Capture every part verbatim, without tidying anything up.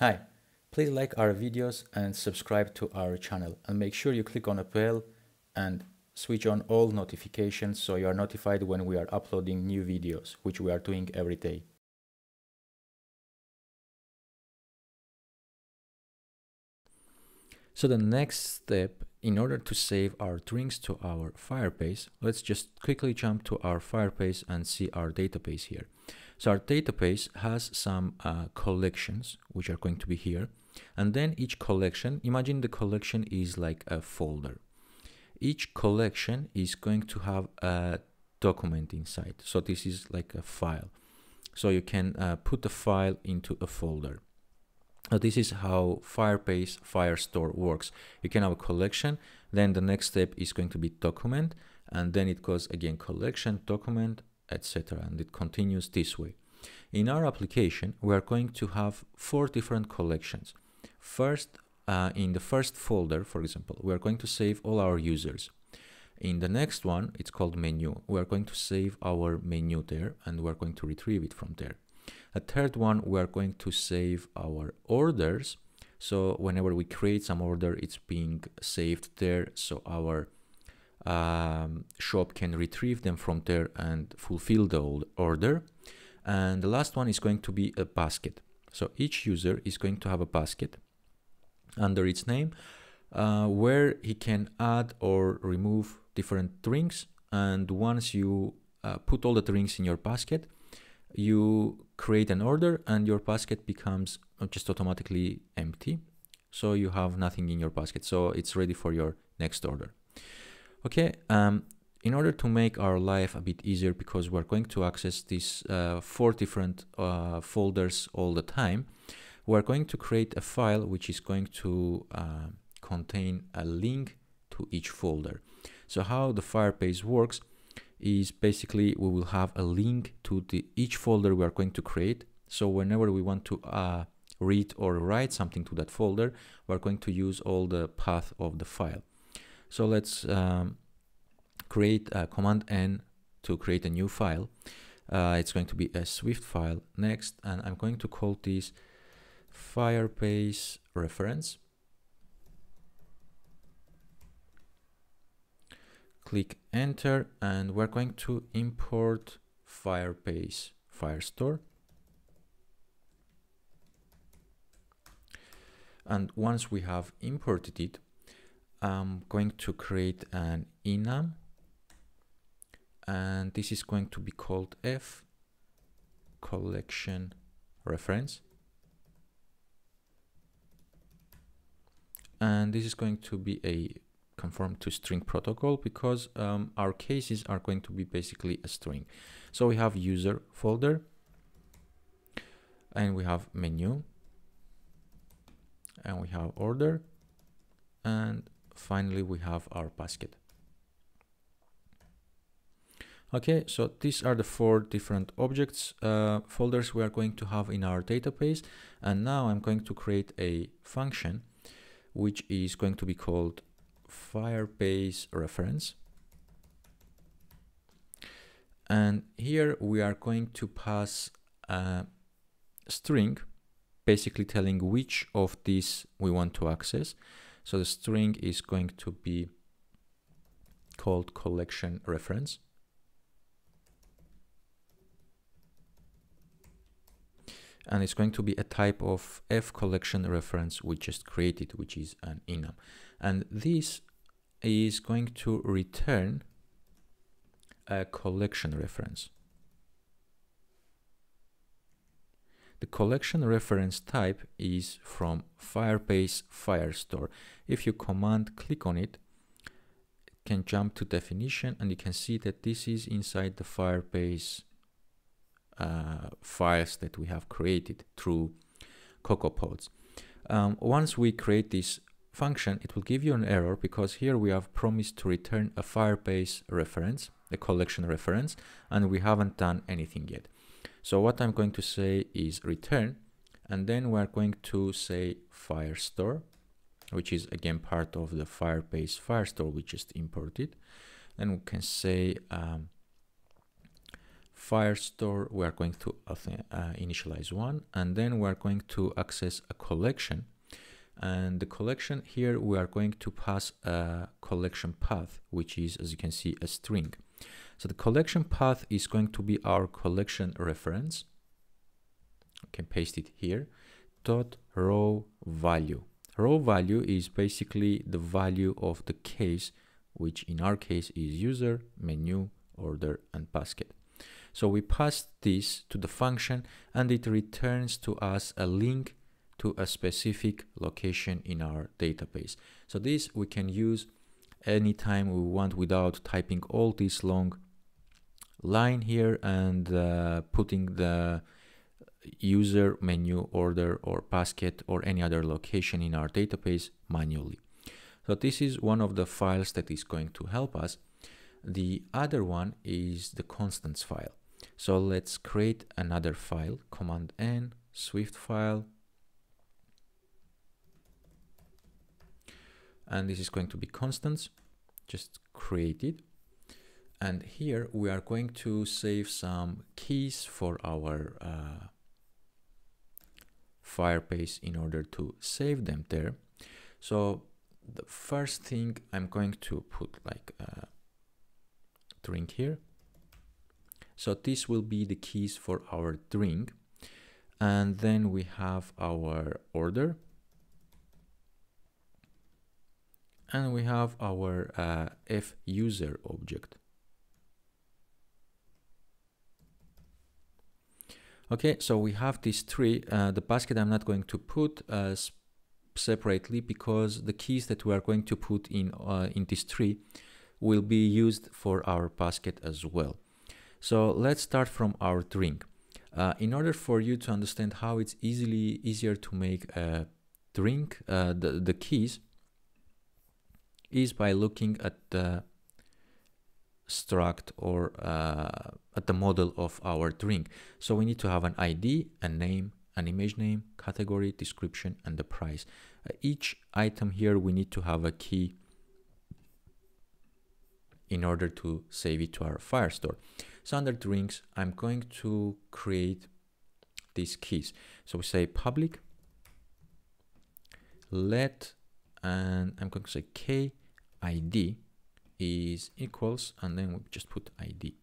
Hi, please like our videos and subscribe to our channel, and make sure you click on the bell and switch on all notifications so you are notified when we are uploading new videos, which we are doing every day. So the next step, in order to save our drinks to our Firebase, let's just quickly jump to our Firebase and see our database here. So our database has some uh, collections, which are going to be here. And then each collection, imagine the collection is like a folder. Each collection is going to have a document inside. So this is like a file. So you can uh, put the file into a folder. Now this is how Firebase Firestore works. You can have a collection, then the next step is going to be document, and then it goes again collection, document, et cetera. And it continues this way. In our application, we are going to have four different collections. First, uh, in the first folder, for example, we are going to save all our users. In the next one, it's called menu. We are going to save our menu there, and we're going to retrieve it from there. A third one, we are going to save our orders. So whenever we create some order, it's being saved there. So our um, shop can retrieve them from there and fulfill the order. And the last one is going to be a basket. So each user is going to have a basket under its name, uh, where he can add or remove different drinks. And once you uh, put all the drinks in your basket, you create an order and your basket becomes just automatically empty. So you have nothing in your basket. So it's ready for your next order. Okay. Um, in order to make our life a bit easier, because we're going to access these uh, four different uh, folders all the time, we're going to create a file which is going to uh, contain a link to each folder. So how the Firebase works is basically we will have a link to the each folder we are going to create. So whenever we want to uh, read or write something to that folder, we're going to use all the path of the file. So let's um, create a command N to create a new file. Uh, it's going to be a Swift file next, and I'm going to call this Firebase reference. Click enter, and we're going to import Firebase Firestore. And once we have imported it, I'm going to create an enum, and this is going to be called F collection reference. And this is going to be a conform to string protocol, because um, our cases are going to be basically a string. So we have user folder, and we have menu, and we have order, and finally we have our basket. Okay, so these are the four different objects, uh, folders we are going to have in our database. And now I'm going to create a function which is going to be called Firebase reference, and here we are going to pass a string, basically telling which of these we want to access. So the string is going to be called collection reference, and it's going to be a type of F collection reference we just created, which is an enum. And this is going to return a collection reference. The collection reference type is from Firebase Firestore. If you command click on it, it can jump to definition, and you can see that this is inside the Firebase Uh, files that we have created through CocoaPods. Um, once we create this function, it will give you an error, because here we have promised to return a Firebase reference, the collection reference, and we haven't done anything yet. So what I'm going to say is return, and then we're going to say Firestore, which is again part of the Firebase Firestore we just imported. And we can say um, Firestore, we are going to uh, initialize one, and then we are going to access a collection. And the collection here, we are going to pass a collection path, which is, as you can see, a string. So the collection path is going to be our collection reference. I can paste it here. Dot row value. Row value is basically the value of the case, which in our case is user, menu, order, and basket. So we pass this to the function, and it returns to us a link to a specific location in our database. So this we can use anytime we want without typing all this long line here and uh, putting the user, menu, order, or basket, or any other location in our database manually. So this is one of the files that is going to help us. The other one is the constants file. So let's create another file, command N, Swift file. And this is going to be constants, just create it. And here we are going to save some keys for our uh, Firebase in order to save them there. So the first thing I'm going to put like a drink here. So this will be the keys for our drink. And then we have our order. And we have our uh, fUser object. Okay, so we have these three. Uh, the basket I'm not going to put uh, separately because the keys that we are going to put in uh, in this tree will be used for our basket as well. So let's start from our drink. Uh, in order for you to understand how it's easily easier to make a drink, uh, the, the keys, is by looking at the struct or uh, at the model of our drink. So we need to have an I D, a name, an image name, category, description, and the price. Uh, each item here, we need to have a key in order to save it to our Firestore. So under drinks, I'm going to create these keys. So we say public, let, and I'm going to say K I D is equals, and then we just put I D.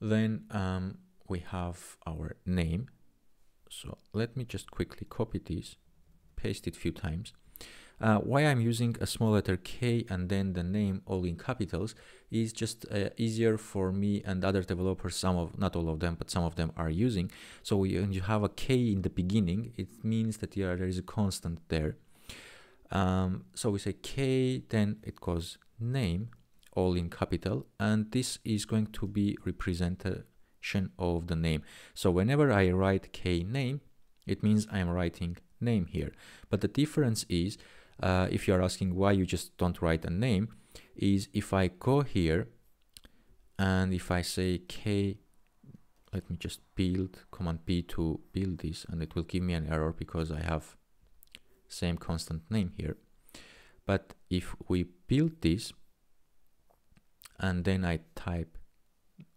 Then um, we have our name. So let me just quickly copy this, paste it a few times. Uh, why I'm using a small letter K and then the name all in capitals is just uh, easier for me and other developers. Some of, not all of them, but some of them are using. So when you have a K in the beginning, it means that yeah, there is a constant there. Um, so we say K, then it goes name, all in capital, and this is going to be representation of the name. So whenever I write K name, it means I'm writing name here. But the difference is, Uh, if you're asking why you just don't write a name, is if I go here and if I say K, let me just build, command P to build this, and it will give me an error because I have same constant name here. But if we build this and then I type,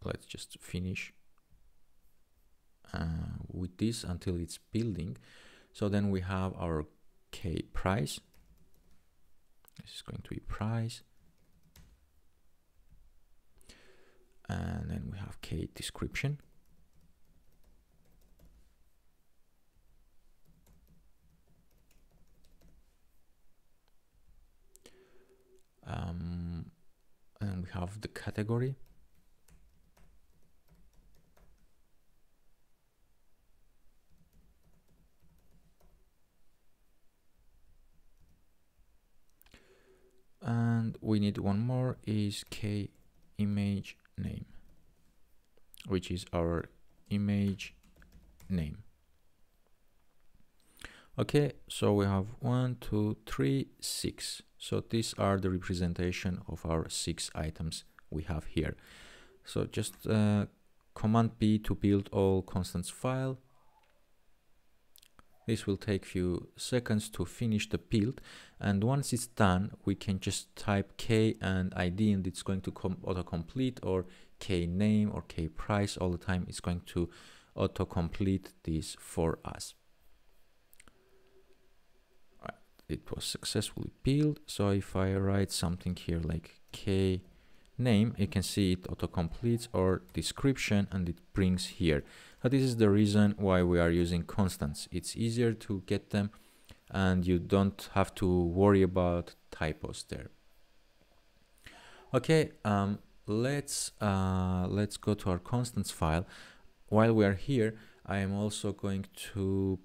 let's just finish uh, with this until it's building. So then we have our K price. This is going to be price, and then we have K description, um, and we have the category, and we need one more is K image name, which is our image name. Okay, so we have one, two, three, six. So these are the representation of our six items we have here. So just uh, command P to build all constants file. This will take few seconds to finish the build, and once it's done, we can just type K and I D, and it's going to auto complete or kName or kPrice all the time, it's going to autocomplete these for us. All right, it was successfully built. So if I write something here like kName, you can see it autocompletes our description and it brings here. Now this is the reason why we are using constants. It's easier to get them and you don't have to worry about typos there. Okay, um, let's uh, let's go to our constants file. While we are here, I am also going to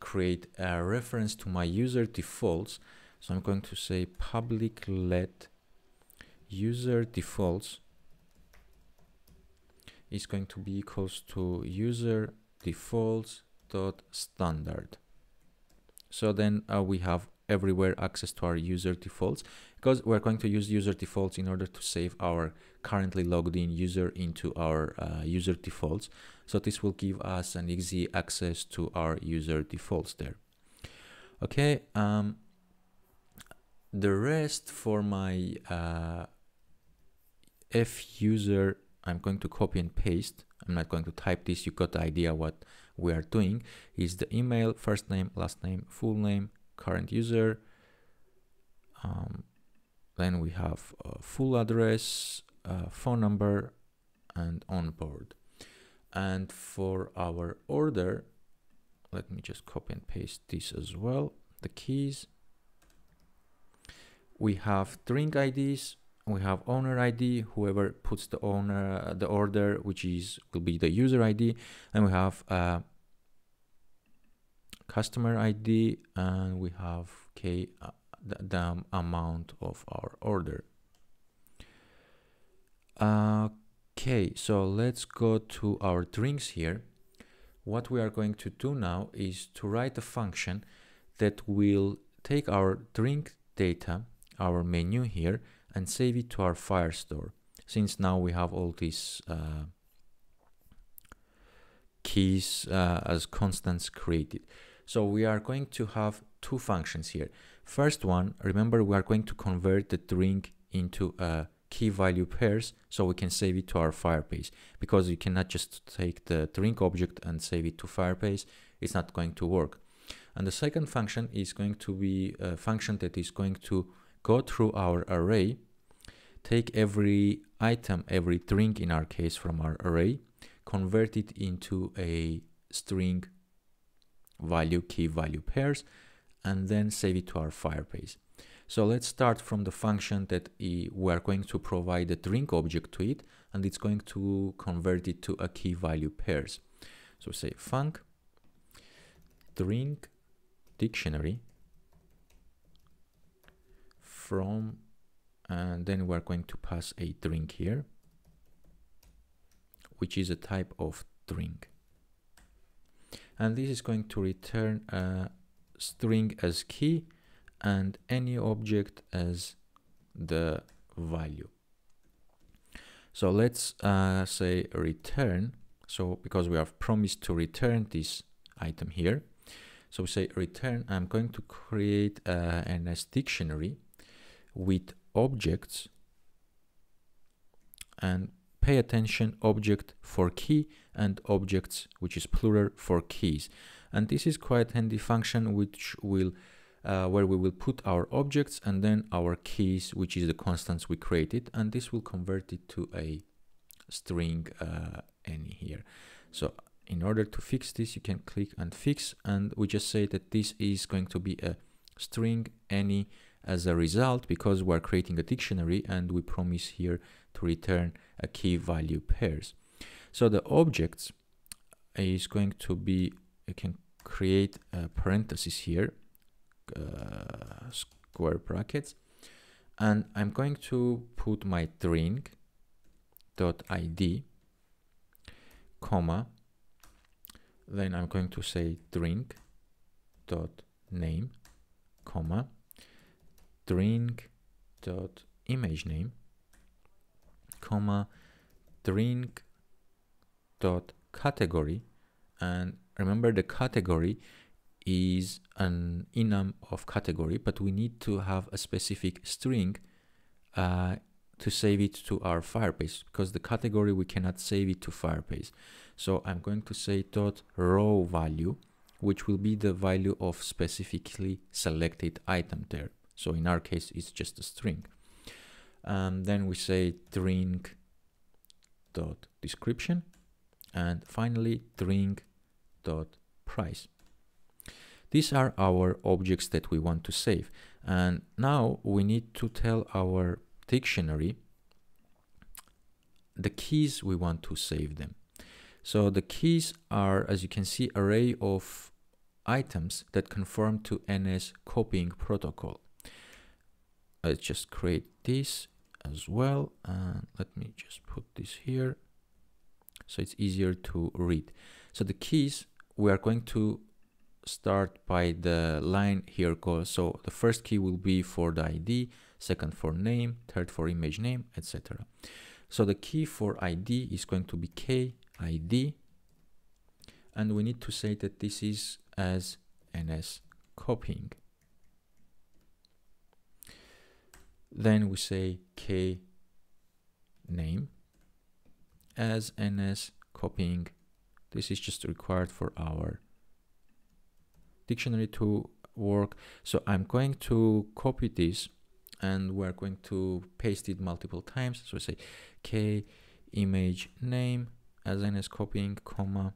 create a reference to my user defaults. So I'm going to say public let user defaults is going to be equals to user defaults dot standard. So then uh, we have everywhere access to our user defaults, because we're going to use user defaults in order to save our currently logged in user into our uh, user defaults. So this will give us an easy access to our user defaults there. Okay, um, the rest for my uh, F user, I'm going to copy and paste. I'm not going to type this. You got the idea what we are doing is the email, first name, last name, full name, current user. Um, then we have uh, full address, uh, phone number, and onboard. And for our order, let me just copy and paste this as well. The keys. We have drink I Ds. We have owner I D, whoever puts the owner uh, the order, which is will be the user I D, and we have uh, customer I D, and we have K uh, the, the amount of our order. Uh, okay, so let's go to our drinks here. What we are going to do now is to write a function that will take our drink data, our menu here, and save it to our Firestore, since now we have all these uh, keys uh, as constants created. So we are going to have two functions here. First one, remember, we are going to convert the drink into a key value pairs so we can save it to our Firebase, because you cannot just take the drink object and save it to Firebase. It's not going to work. And the second function is going to be a function that is going to go through our array, take every item, every drink in our case from our array, convert it into a string value, key value pairs, and then save it to our Firebase. So let's start from the function that we are going to provide a drink object to it, and it's going to convert it to a key value pairs. So say func drink dictionary from, and then we're going to pass a drink here, which is a type of drink. And this is going to return a string as key and any object as the value. So let's uh, say return. So because we have promised to return this item here, so we say return. I'm going to create uh, an N S dictionary with objects, and pay attention, object for key and objects, which is plural, for keys. And this is quite handy function, which will uh, where we will put our objects and then our keys, which is the constants we created, and this will convert it to a string uh, any here. So in order to fix this, you can click and fix, and we just say that this is going to be a string any as a result, because we're creating a dictionary and we promise here to return a key value pairs. So the objects is going to be, you can create a parenthesis here, uh, square brackets, and I'm going to put my drink dot I D, comma, then I'm going to say drink dot name, comma, drink dot image name, comma, drink dot category, and remember the category is an enum of category, but we need to have a specific string uh, to save it to our Firebase, because the category we cannot save it to Firebase. So I'm going to say dot row value, which will be the value of specifically selected item there. So in our case, it's just a string. Um, then we say drink dot description, and finally drink dot price. These are our objects that we want to save. And now we need to tell our dictionary the keys we want to save them. So the keys are, as you can see, array of items that conform to N S copying protocol. Let's just create this as well. And let me just put this here so it's easier to read. So the keys, we are going to start by the line here goes. So the first key will be for the I D, second for name, third for image name, et cetera. So the key for I D is going to be K I D, and we need to say that this is as N S copying. Then we say K name as N S copying. This is just required for our dictionary to work. So I'm going to copy this and we're going to paste it multiple times. So we say K image name as N S copying, comma,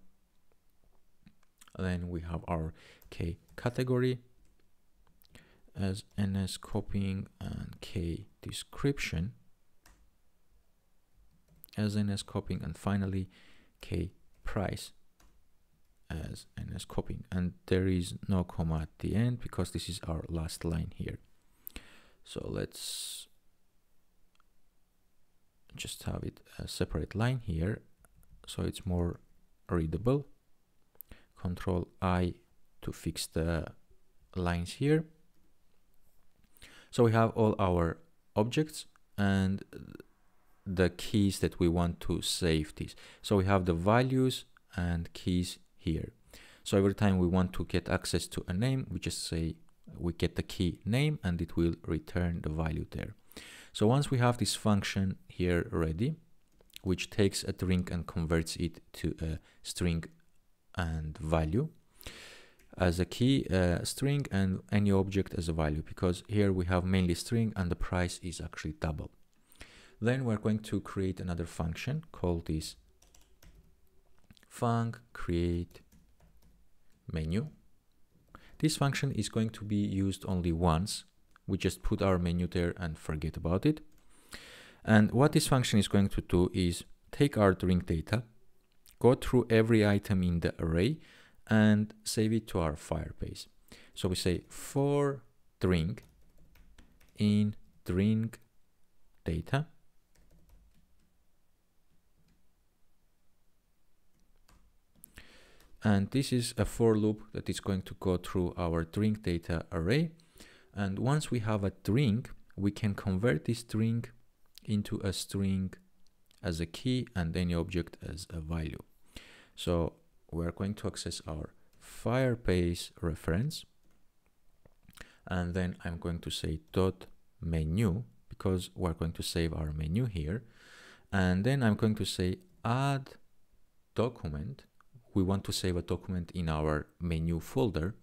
then we have our K category as N S copying and K description as N S copying, and finally K price as N S copying, and there is no comma at the end because this is our last line here. So let's just have it a separate line here so it's more readable. Control I to fix the lines here. So we have all our objects and the keys that we want to save these. So we have the values and keys here. So every time we want to get access to a name, we just say we get the key name and it will return the value there. So once we have this function here ready, which takes a string and converts it to a string and value as a key, uh, string and any object as a value, because here we have mainly string and the price is actually double. Then we're going to create another function, call this func create menu. This function is going to be used only once. We just put our menu there and forget about it. And what this function is going to do is take our drink data, go through every item in the array and save it to our Firebase. So we say for drink in drink data, and this is a for loop that is going to go through our drink data array. And once we have a drink, we can convert this drink into a string as a key and any object as a value. So we're going to access our Firebase reference. And then I'm going to say dot menu because we're going to save our menu here. And then I'm going to say add document. We want to save a document in our menu folder,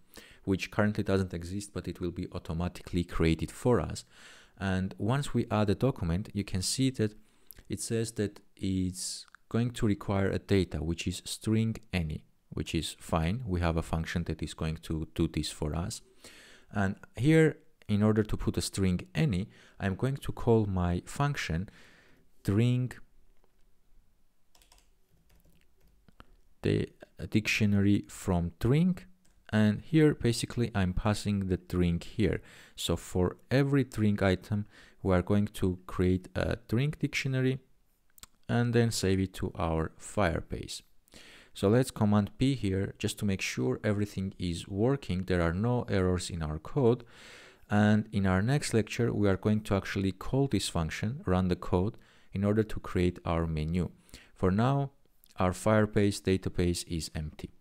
which currently doesn't exist, but it will be automatically created for us. And once we add a document, you can see that it says that it's going to require a data, which is string any, which is fine. We have a function that is going to do this for us. And here, in order to put a string any, I'm going to call my function drink the dictionary from drink, and here basically I'm passing the drink here. So for every drink item we are going to create a drink dictionary and then save it to our Firebase. So let's command P here just to make sure everything is working, there are no errors in our code, and in our next lecture we are going to actually call this function, run the code in order to create our menu. For now, our Firebase database is empty.